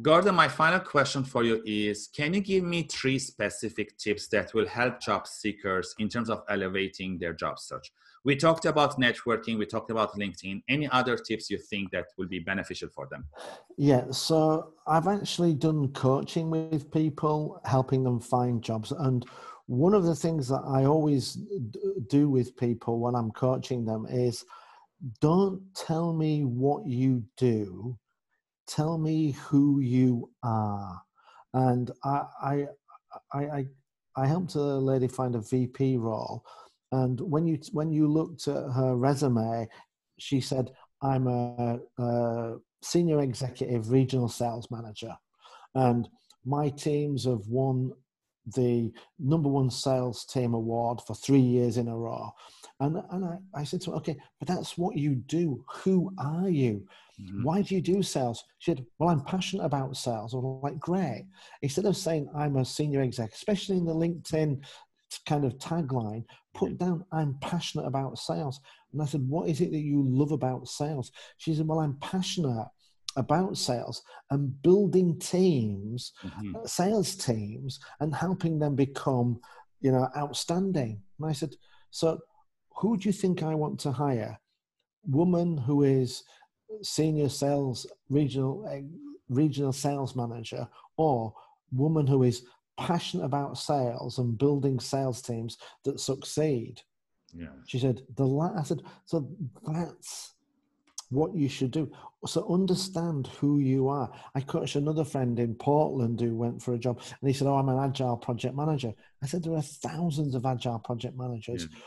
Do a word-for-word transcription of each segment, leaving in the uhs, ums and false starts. Gordon, my final question for you is, can you give me three specific tips that will help job seekers in terms of elevating their job search? We talked about networking, we talked about LinkedIn. Any other tips you think that will be beneficial for them? Yeah, so I've actually done coaching with people, helping them find jobs. And one of the things that I always do with people when I'm coaching them is, don't tell me what you do. Tell me who you are. And I, I, I, I helped a lady find a V P role. And when you, when you looked at her resume, she said, I'm a, a senior executive regional sales manager. And my teams have won the number one sales team award for three years in a row. And, and I, I said to her, okay, but that's what you do. Who are you? Mm-hmm. Why do you do sales? She said, well, I'm passionate about sales. I'm like, great. Instead of saying I'm a senior exec, especially in the LinkedIn kind of tagline, put down, I'm passionate about sales. And I said, what is it that you love about sales? She said, well, I'm passionate about sales and building teams, mm-hmm. sales teams, and helping them become, you know, outstanding. And I said, so who do you think I want to hire? Woman who is senior sales, regional, uh, regional sales manager, or woman who is passionate about sales and building sales teams that succeed? Yeah. She said, the la-, I said, so that's what you should do. So understand who you are. I coached another friend in Portland who went for a job, and he said, oh, I'm an agile project manager. I said, there are thousands of agile project managers. Yeah.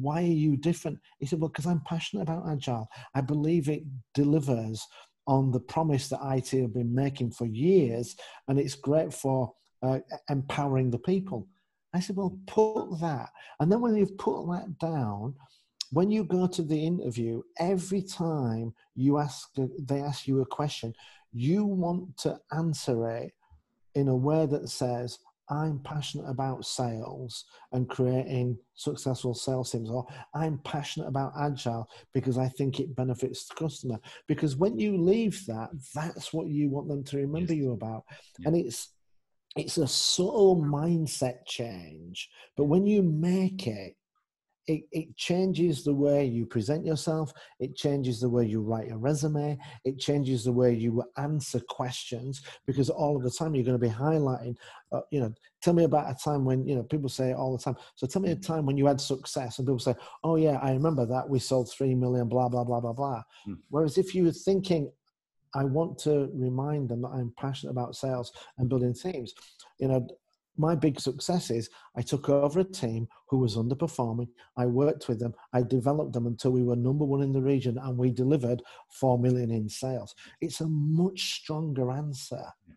Why are you different? He said, well, because I'm passionate about agile. I believe it delivers on the promise that I T have been making for years, and it's great for uh, empowering the people. I said, well, put that. And then when you've put that down, when you go to the interview, every time you ask, they ask you a question, you want to answer it in a way that says, I'm passionate about sales and creating successful sales teams, or I'm passionate about agile because I think it benefits the customer. Because when you leave that, that's what you want them to remember you about. Yeah. And it's, it's a subtle mindset change, but when you make it, It, it changes the way you present yourself. It changes the way you write your resume. It changes the way you answer questions, because all of the time you're going to be highlighting, uh, you know, tell me about a time when, you know, people say all the time, so tell me a time when you had success, and people say, oh yeah, I remember that. We sold three million, blah, blah, blah, blah, blah. Hmm. Whereas if you were thinking, I want to remind them that I'm passionate about sales and building teams, you know, my big success is I took over a team who was underperforming. I worked with them. I developed them until we were number one in the region, and we delivered four million in sales. It's a much stronger answer. Yeah.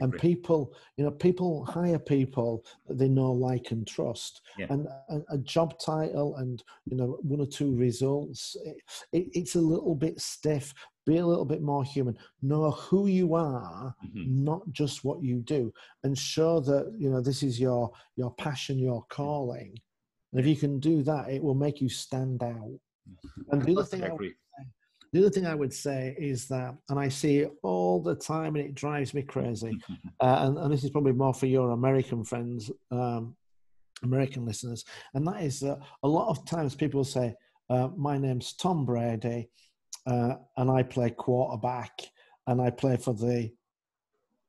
And people, you know, people hire people that they know, like, and trust. Yeah. And a, a job title and, you know, one or two results, it, it, it's a little bit stiff. Be a little bit more human. Know who you are, mm-hmm. not just what you do, and show that, you know, this is your your passion, your calling. And if you can do that, it will make you stand out. And the other thing I would say, the other thing I would say is that, and I see it all the time, and it drives me crazy. uh, and, and this is probably more for your American friends, um, American listeners. And that is that a lot of times people say, uh, "My name's Tom Brady." Uh, and I play quarterback, and I play for the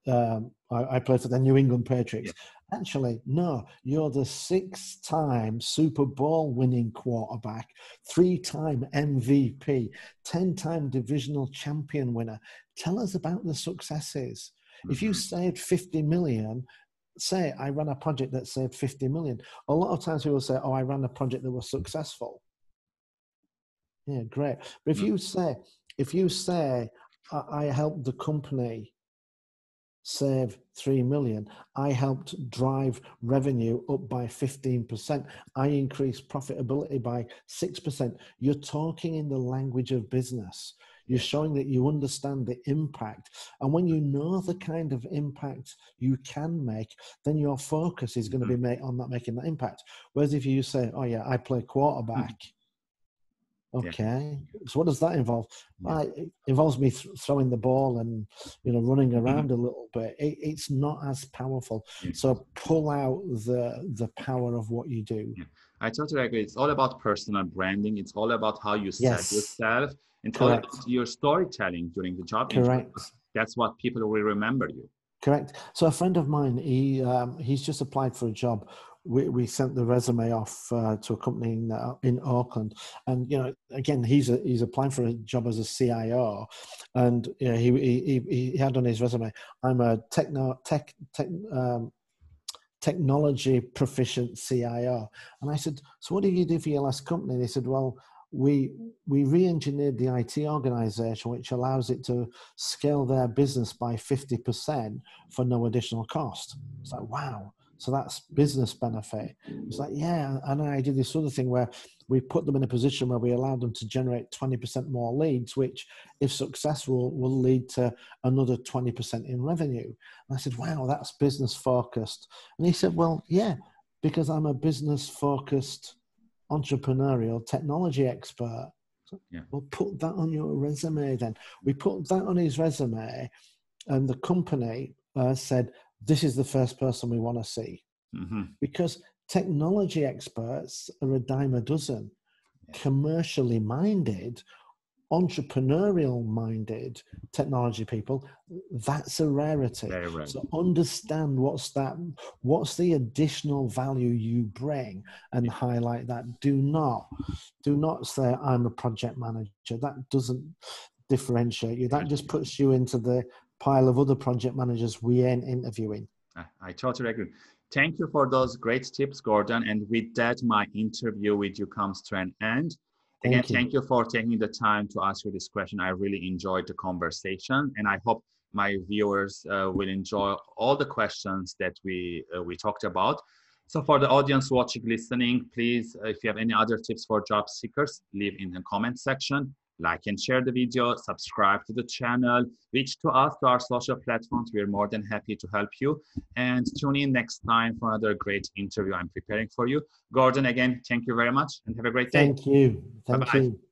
um, I, I play for the New England Patriots. Yeah. Actually, no, you're the six-time Super Bowl-winning quarterback, three-time M V P, ten-time divisional champion winner. Tell us about the successes. Mm-hmm. If you saved fifty million. Say, I ran a project that saved fifty million. A lot of times people say, "Oh, I ran a project that was successful." Yeah, great. But if you say, if you say, I helped the company save three million, I helped drive revenue up by fifteen percent, I increased profitability by six percent, you're talking in the language of business. You're showing that you understand the impact. And when you know the kind of impact you can make, then your focus is going to be made on that, making that impact. Whereas if you say, oh yeah, I play quarterback, Okay. Yeah. So what does that involve? Yeah. I, it involves me th- throwing the ball and, you know, running around mm-hmm. a little bit. It, it's not as powerful. Yeah. So pull out the the power of what you do. Yeah. I totally agree. It's all about personal branding. It's all about how you set yes. yourself. And all about your storytelling during the job interview. Correct. That's what people will remember you. Correct. So a friend of mine, he um, he's just applied for a job. We we sent the resume off uh, to a company in, uh, in Auckland, and you know, again, he's a, he's applying for a job as a C I O, and you know, he he he had on his resume, I'm a techno tech tech um, technology proficient C I O, and I said, so what did you do for your last company? And he said, well, we we re-engineered the I T organization, which allows it to scale their business by fifty percent for no additional cost. It's like, wow. So that's business benefit. It's like, yeah, and I did this other thing where we put them in a position where we allowed them to generate twenty percent more leads, which, if successful, will lead to another twenty percent in revenue. And I said, wow, that's business focused. And he said, well, yeah, because I'm a business focused entrepreneurial technology expert. So, yeah. Well, put that on your resume then. We put that on his resume, and the company uh, said, this is the first person we want to see. Mm-hmm. Because technology experts are a dime a dozen. Yeah. Commercially minded, entrepreneurial minded technology people, that's a rarity. Very rare. So understand what's that, what's the additional value you bring, and yeah. highlight that. Do not, do not say, I'm a project manager. That doesn't differentiate you. That just puts you into the pile of other project managers we ain't interviewing. I, I totally agree. Thank you for those great tips, Gordon. And with that, my interview with you comes to an end. Again, thank you. thank you for taking the time to ask you this question. I really enjoyed the conversation, and I hope my viewers uh, will enjoy all the questions that we uh, we talked about. So for the audience watching, listening, please, if you have any other tips for job seekers, leave in the comment section. Like and share the video, subscribe to the channel, reach to us to our social platforms. We're more than happy to help you. And tune in next time for another great interview I'm preparing for you. Gordon, again, thank you very much and have a great day. Thank you. Thank Bye-bye. you.